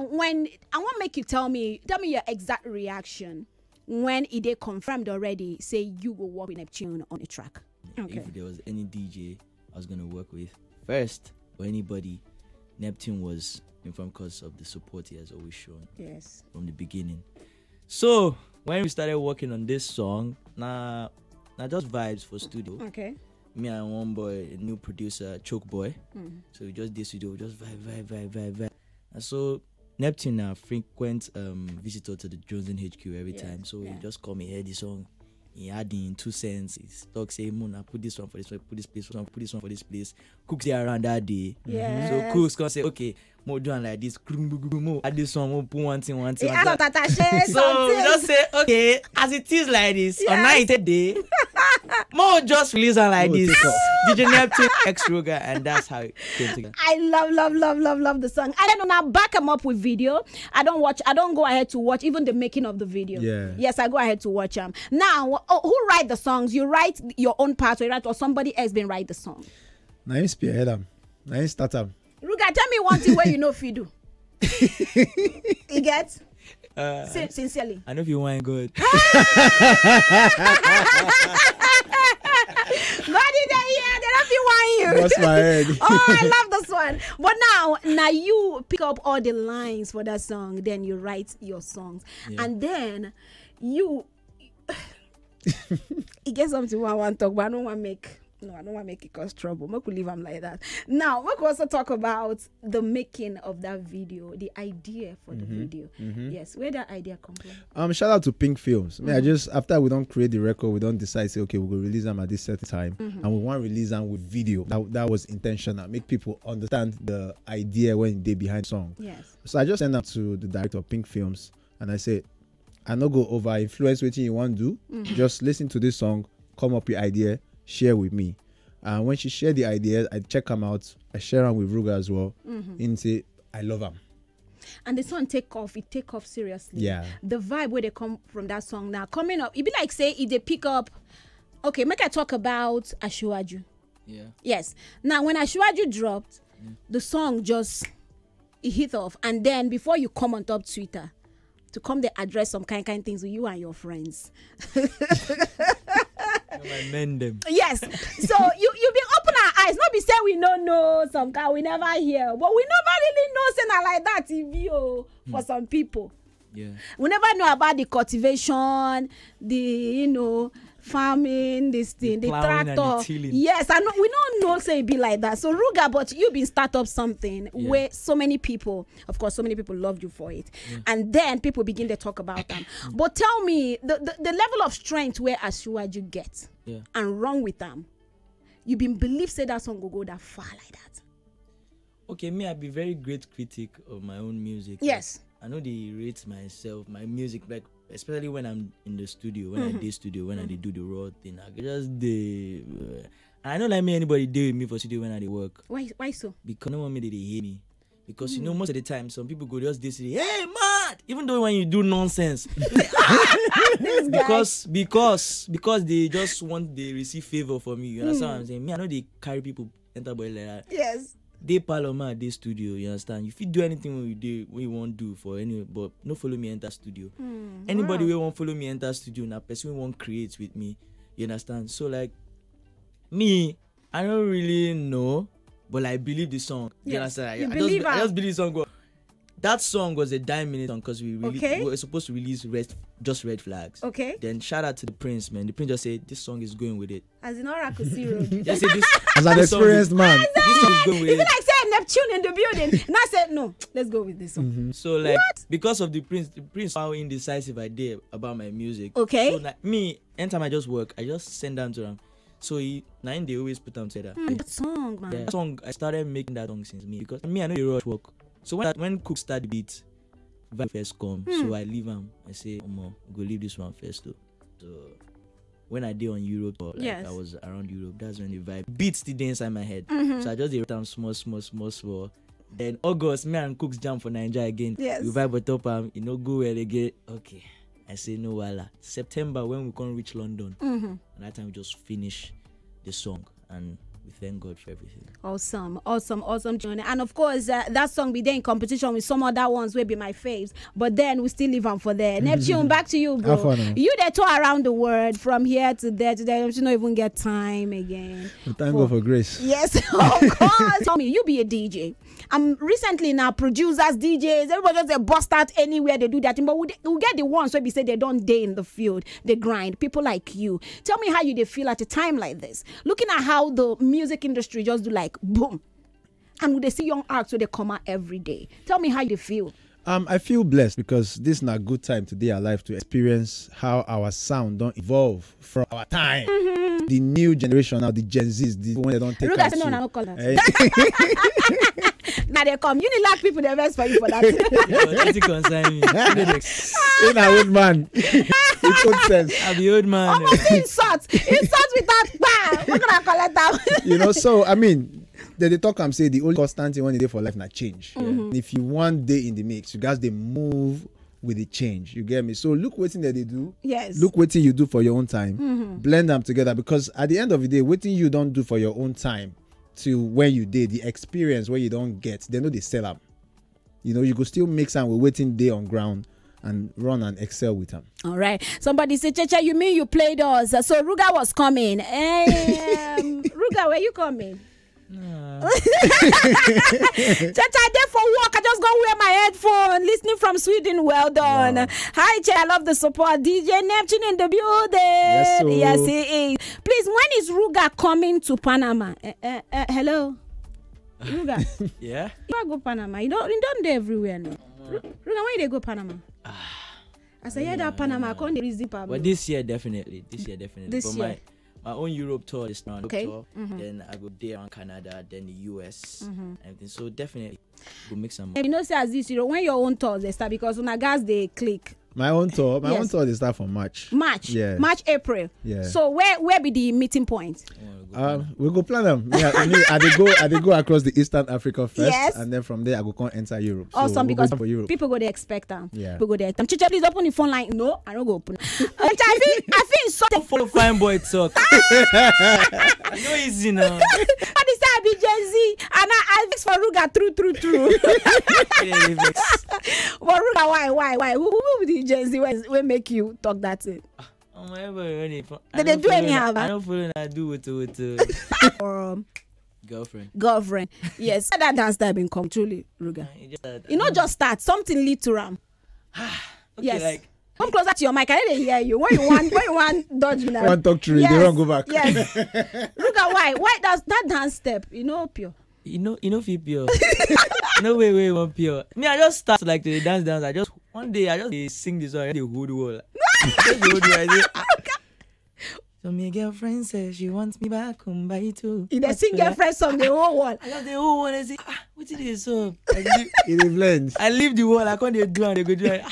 When I want make you tell me your exact reaction when it is confirmed already, say you will work with Neptune on a track. Okay. If there was any DJ I was gonna work with first or anybody, Neptune was informed because of the support he has always shown. Yes. From the beginning. So when we started working on this song, now just vibes for studio. Okay. Me and one boy, a new producer, Choke Boy. So we just did studio, just vibe. And so Neptune are frequent visitor to the Johnson HQ every time. So he just call me, hey, this song. He add in 2 cents. He talk, say, Mona, put this one for this one, put this place, put this one for this place. Cook's there around that day. Yes. So Cook's gonna say, okay, more doing like this. Add this one, more put one thing. So we just say, okay, as it is like this, on 9th day, more just release on like this. DJ Neptune, ex-Ruger, and that's how it came together. I love the song. I don't know, now back him up with video. I don't go ahead to watch even the making of the video. Yeah. Yes, I go ahead to watch them. Now, who write the songs? You write your own part, or somebody else been write the song? Now you spearhead them. Now you start them. Ruger, tell me one thing where you know if you do. You get? Sincerely. I know if you want good. That's my head. Oh, I love this one. But now you pick up all the lines for that song, then you write your songs, and then you. It gets something I want to talk, but I don't want to make it cause trouble. Make we leave them like that. Now, we could also talk about the making of that video, the idea for the video. Yes, where that idea come from? Shout out to Pink Films. I just after we don't create the record, we don't decide say okay, we will release them at this certain time, and we want to release them with video. That was intentional. Make people understand the idea when they behind song. Yes. So I just sent up to the director of Pink Films, and I said, I no go over influence what you want to do. Just listen to this song, come up with idea. Share with me, and when she shared the idea, I check them out. I share them with Ruger as well, and say I love them. And the song take off. It take off seriously. Yeah. The vibe where they come from that song now coming up. It be like say if they pick up. Okay, make I talk about Asiwaju. Yeah. Yes. Now when Asiwaju dropped, the song just it hit off, and then before you come on top Twitter to come there address some kind things with you and your friends. Mend them. Yes. So you be open our eyes. Not be saying we don't know some guy we never hear, but we never really know something like that TV for some people. Yeah. We never know about the cultivation, the farming, this thing, the tractor. Yes, I know we don't know say it be like that. So Ruger, but you been start up something where so many people, of course, so many people loved you for it. And then people begin to talk about them. But tell me the level of strength where Asiwaju get and run with them. You been believe say that song will go that far like that. Okay, me, I be very great critic of my own music. Yes. I know they rate myself, my music, like especially when I'm in the studio, when I do studio, when I do the raw thing, I just I don't like me anybody deal with me for studio when I work. Why so? Because no one made it they hate me. Because you know most of the time some people go just this, hey mad, even though when you do nonsense. because they just want they receive favor from you. You understand what I'm saying? Me, I know they carry people enter boy like that. Yes. They parliament this studio, you understand? You fit do anything when you do what you want to do for anyway, but no follow me enter studio. Anybody who won't follow me enter studio, now person won't create with me. You understand? So like me, I don't really know, but I believe the song. You understand? I just believe the song. That song was a 9-minute song because we were supposed to release just red flags. Okay. Then shout out to the Prince, man. The Prince just said this song is going with it. As an oracle zero. Just say this. As an experienced man. This song is going with it. Even like saying Neptune in the building. And I said no, let's go with this song. So like because of the Prince how indecisive I did about my music. Okay. So like me, anytime I just work, I just send them to them. So they always put them together. That song, man. Yeah, that song I started making that song since me because I know the road work. So when Cook start the beat, vibe first come. So I leave him. I say, Omo, go leave this one first though. So when I did on Europe, like I was around Europe, that's when the vibe beats the dance inside my head. So I just did them small. Then August, me and Cook's jam for Nigeria again. Yes. We vibe on top him, you know, go where they get. Okay. I say no voila. September when we can't reach London. And that time we just finish the song and we thank God for everything. Awesome, awesome, awesome journey. And of course, that song be there in competition with some other ones will be my faves. But then we still leave them for there. Neptune, back to you, bro. You they tour around the world from here to there. You don't even get time again. Well, thank God for grace. Yes, of course. Tell me, you be a DJ. Recently now producers, DJs, everybody just they bust out anywhere they do that thing. But we get the ones where we say they don't day in the field, they grind. People like you. Tell me how you they feel at a time like this. Looking at how the music industry just do like boom. And would they see young acts where they come out every day? Tell me how you feel. I feel blessed because this is not a good time today alive to experience how our sound don't evolve from our time. Mm-hmm. The new generation now, the Gen Z's, the one they don't take us to. No colors. Now they come. You need lack people the best for you for that. What concern me? I'm an old man. I'm the old man. Almost insults. Insults without power. We're gonna collect that. You know, so I mean. They talk and say the only constant thing one day for life not change. Mm-hmm. And if you one day in the mix, you guys they move with the change. You get me? So look what thing that they do. Yes. Look what thing you do for your own time. Mm-hmm. Blend them together because at the end of the day, what thing you don't do for your own time to when you did the experience where you don't get, they know they sell up. You know, you could still mix them with waiting day on ground and run and excel with them. All right. Somebody said, Checha, you mean you played us? So Ruger was coming. Ruger, were you coming? Nah. Chacha, I did for work. I just go wear my headphone. Listening from Sweden. Well done. Wow. Hi, Che. I love the support. DJ Neptune in the building. Yes, sir. Yes, he is. Please, when is Ruger coming to Panama? Hello, Ruger. Yeah. You go Panama. You don't do everywhere now. Ruger, when they go Panama? As I hear that Panama, I can't reason Pablo. But this year definitely. This year definitely. My own Europe tour is now okay. Mm-hmm. Then I go there on Canada, then the US, mm-hmm. everything. So definitely we'll make some. You know, say as this, you know, when your own tours they start because when I guys they click. My own tour they start from March. March, yeah. March, April. Yeah. So where be the meeting point? We go plan them. Yeah, I go across the Eastern Africa first, yes. and then from there I go come enter Europe. Awesome, so because people go there expect them. Yeah. People go there. Chicha, please open the phone line. No, I don't go open. I feel so. Don't follow fine boy talk. No easy now. I decide I be Gen Z and I vex for Ruger true. But Ruger, why? Who be Gen Z will make you talk that thing? They do anyhow. I don't feel I do with girlfriend. Yes, that dance that been come truly, Ruger. You know, just start something lead to ram. Yes. Like, come closer to your mic. I didn't hear you. What you want? Dodge me now. One talk to you. Yes. They don't go back. Yes. Ruger, why does that dance step? You know, pure. You know, feel pure. No way, one pure. Me, I just start like to dance. One day I just sing this song. The good wall. So my girlfriend says she wants me back home by two. They sing girlfriend song the whole wall. I love the whole wall. I say, what is this song? I leave the wall. I can't do it. They go do it.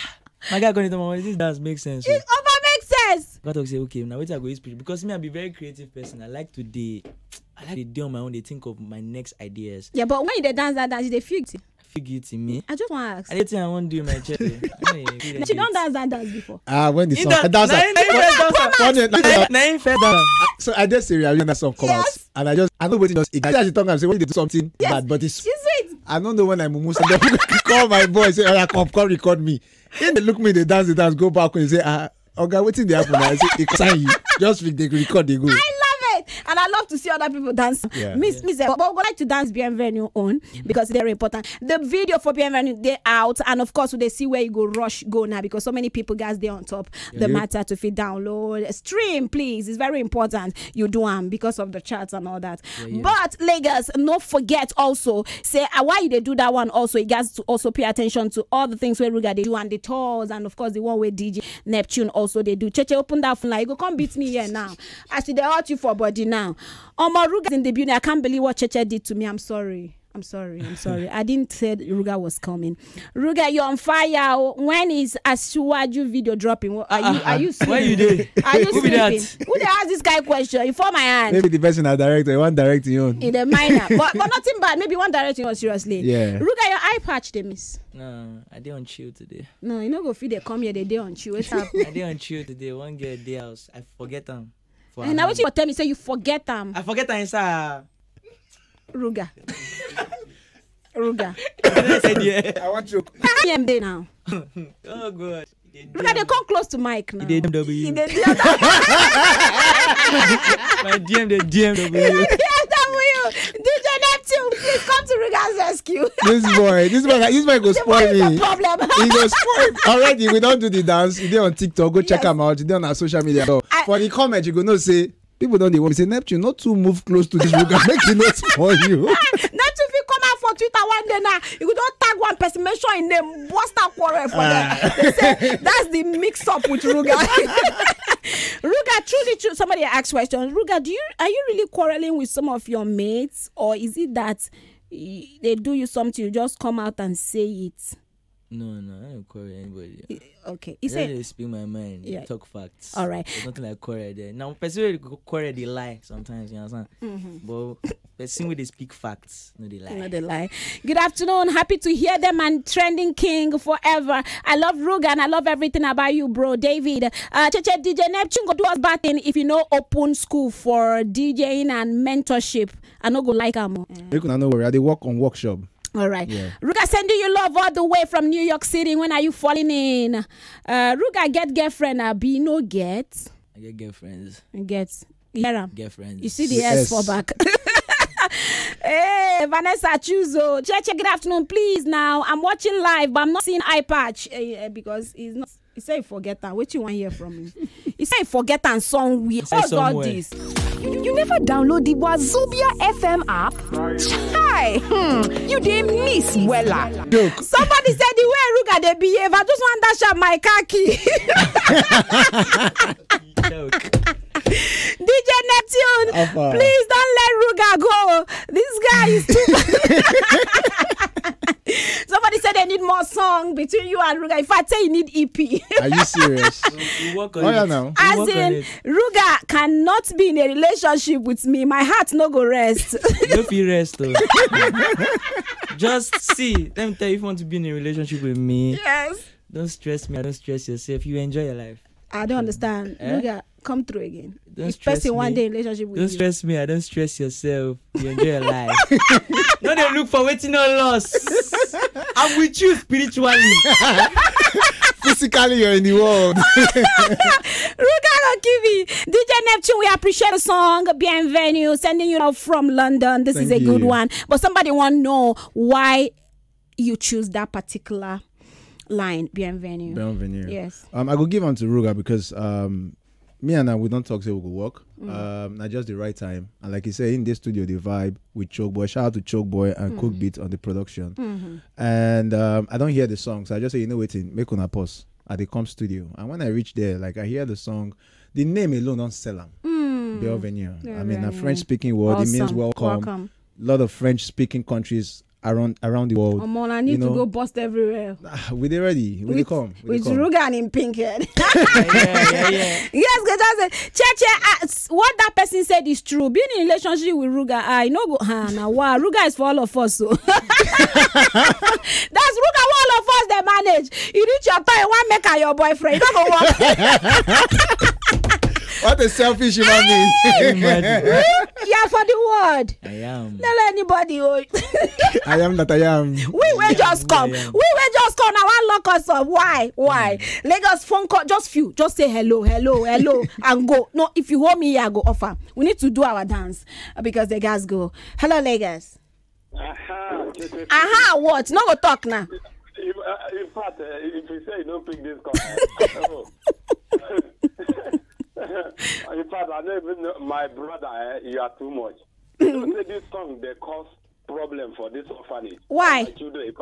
My guy going to my wife. This dance makes sense. It makes sense. God will say, okay, now wait till I go use speech because me I be very creative person. I like to do on my own. They think of my next ideas. Yeah, but when they dance that dance, they feel it. Guilty me. I just want to ask. I didn't think I won't do my chest. She don't dance that dance before. When the song dance. So I just serially when that song comes out, and I know what it does. I just talk and say when they do something bad, but it's. I don't know when I'm almost. Call my boy say, "Oh, come record me." Then they look me, they dance, go back and say, "Ah, okay, what did they happen?" I say, "They sign you." Just they record, they go. And I love to see other people dance. Yeah. But we like to dance Bienvenue on because they're important. The video for Bienvenue, they're out. And of course, they see where you go rush go now because so many people, guys, they're on top. The matter to fit download. Stream, please. It's very important. You do them because of the charts and all that. Yeah, yeah. But Lagos, don't forget also, say, why they do that one also, you guys to also pay attention to all the things where Ruger they do and the tours and of course the one where DJ Neptune also they do. Cheche, open that phone line. You go, come beat me here now. Actually, they hurt you for body now. Ruger in the building. I can't believe what Cheche did to me. I'm sorry. I didn't say Ruger was coming. Ruger, you're on fire. When is Asiwaju video dropping? Are you sleeping? Where you doing? Are you sleeping? Who they ask this guy question? You fall my hand. Maybe the person I direct, one directing you on. In the minor. but nothing bad. Maybe one directing on seriously. Yeah. Ruger, your eye patch they miss. No, I did on chill today. No, you know go feel they come here, they day on chill. What's happening? I did on chill today. One girl day house. I forget them. And now what you tell me, say you forget them. I forget them inside. Ruger. Ruger. I want to. DMD now. Oh, God. Ruger, they come close to Mike now. DMW. In the DMW. My DMW. DJ Neptune, please come to Ruger's rescue. This boy go spoil me. Problem. He go spoil. Already, we don't do the dance. If they're on TikTok, go check them out. If they're on our social media. For the comment, you go no say. People don't want to say Neptune, not to move close to this Ruger. Make it not spoil you. Neptune, if you come out for Twitter one day now, you don't tag one person, make sure in name what's that quarrel for them. They say that's the mix up with Ruger. Ruger, truly, somebody asked questions. Ruger, are you really quarreling with some of your mates, or is it that they do you something, you just come out and say it? No, I don't quarrel anybody. Okay, he said, "I speak my mind, yeah. Talk facts." All right, there's nothing like quarrel there. Now, person will quarrel they lie sometimes, you understand? But person with they speak facts, no they lie. No they lie. Good afternoon, happy to hear them and trending king forever. I love Ruger and I love everything about you, bro, David. DJ Neptune go do us batting if you know open school for DJing and mentorship. I no go like them. You can know where they work on workshop. All right. Yeah. Ruger sending you love all the way from New York City. When are you falling in? Ruger, get girlfriend. Abi, no get. I get girlfriends. Get. Yeah. Girlfriends. You see the S for back. Hey, Vanessa Chuzo. Check, good afternoon, please. Now, I'm watching live, but I'm not seeing eye patch because he's not. He said he forget that. What you want to hear from me? He said he forget and somewhere. What's all this? You never download the Wazobia FM app? Hi! You didn't miss Wella. Somebody said the way Ruger they behave, I just want to dash up my khaki. DJ Neptune, please don't let Ruger go. This guy is too... Somebody said they need more song between you and Ruger. If I say you need EP. Are you serious? You work on it. Now. As in, Ruger cannot be in a relationship with me. My heart no go rest. No be rest though. Just see. Let me tell you, if you want to be in a relationship with me, yes. Don't stress me. Don't stress yourself. You enjoy your life. I don't understand. Ruger, come through again. Don't stress me. One day in relationship with you. Don't stress me. I don't stress yourself. You enjoy your life. No, they look for waiting on loss. I'm with you spiritually. Physically, you're in the world. Ruger Kiwi, DJ Neptune, we appreciate the song. Bienvenue, sending you out from London. This is a good one. But somebody want to know why you choose that particular line. Bienvenue. Bienvenue. Yes. I go give on to Ruger because me and I we don't talk say we go work. Not just the right time. And like you say, in this studio, the vibe with Choke Boy. Shout out to Choke Boy and Cook Beat on the production. And I don't hear the song, so I just say, you know, waiting, make una pause at the comp studio. And when I reach there, like I hear the song, the name alone don't sell them. Bienvenue. I mean, a French-speaking word. Awesome. It means welcome. A lot of French-speaking countries around the world. Come on, I need to go bust everywhere. We they ready? We come. With Ruger and in pink head. Yes, Cheche, what that person said is true. Being in a relationship with Ruger, I know go now wow, Ruger is for all of us. So that's Ruger for all of us they manage. You reach your time, one make her your boyfriend. You don't go walk. What a selfish human being. Yeah, for the word. I am. Not anybody. I am that I am. We will just come. We will just come. Now I lock us up. Why? Lagos phone call. Just few. Just say hello, and go. No, if you hold me here, I go offer. We need to do our dance because the guys go. Hello, Lagos. What? No go talk now. In fact, if you say you don't pick this call, in fact, I don't even know my brother. You are too much. This song they cause problem for this orphanage. Why? My children, if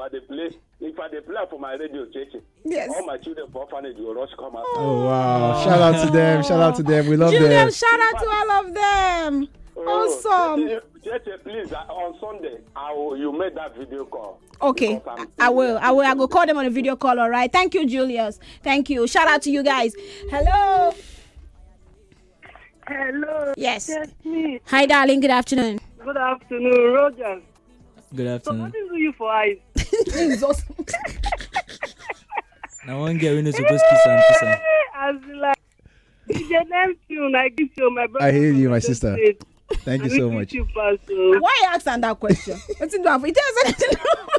I play for my radio station, yes, all my children for orphanage will rush come out. Oh wow! Oh. Shout out to them! Shout out to them! We love them. Shout out to all of them. Awesome. JJ, please, on Sunday, you made that video call. Okay, I will. I will call them on a video call. All right. Thank you, Julius. Thank you. Shout out to you guys. Hello. Hello. Yes. Me. Hi, darling. Good afternoon. Good afternoon, Roger. Good afternoon. What do you for eyes? Jesus. Now one girl we know supposed to kiss and kiss her. I was like, DJ Neptune, I kiss you, my brother. I hear you, my sister. Thank you so much. Why are you asking that question?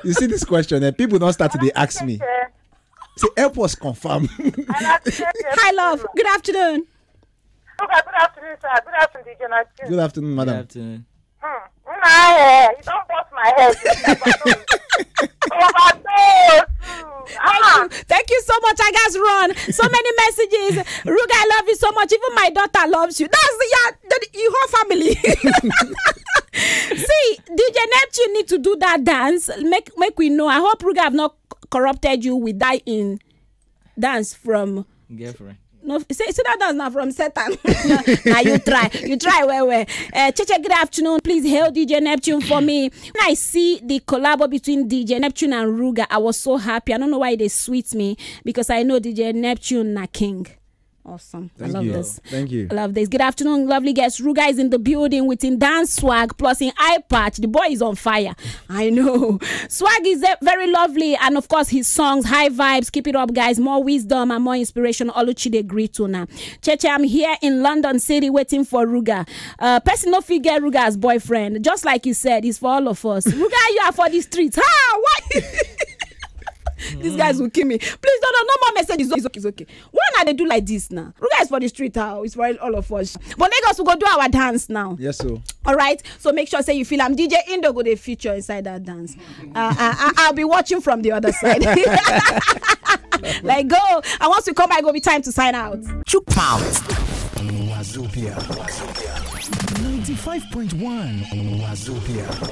You see this question, and people don't start to they ask me. Say, help us confirm. Hi, love. Good afternoon. Okay, good afternoon, sir. Good afternoon, DJ. Good afternoon, madam. Good afternoon. My hair. You don't bust my hair. Thank you so much. I guess run. So many messages. Ruga, I love you so much. Even my daughter loves you. That's your whole family. See, DJ Neptune need to do that dance. Make we know. I hope Ruga have not corrupted you with that in dance from girlfriend. No, say that dance now from Satan. Now you try well. Cheche, good afternoon. Please hail DJ Neptune for me. When I see the collab between DJ Neptune and Ruger, I was so happy. I don't know why they sweet me, because I know DJ Neptune na king. Awesome. Thank I love you. This. Thank you. I love this. Good afternoon, lovely guests. Ruga is in the building with in dance swag plus in eye patch. The boy is on fire. I know. Swag is very lovely. And of course, his songs, high vibes. Keep it up, guys. More wisdom and more inspiration. Oluchide Grituna. Cheche, I'm here in London City waiting for Ruga. Person no figure Ruga as boyfriend. Just like he said, he's for all of us. Ruga, you are for the streets. Ha! What? These guys will kill me. Please, no more message. It's okay. Why not they do like this now? Ruga is for the street house. It's for all of us. But Lagos will go do our dance now. Yes, sir. All right. So make sure say you feel I'm DJ Indo go they feature inside that dance. I'll be watching from the other side. Like go. And once we come back, it will be time to sign out. £2. Wazobia. 95.1 Wazobia.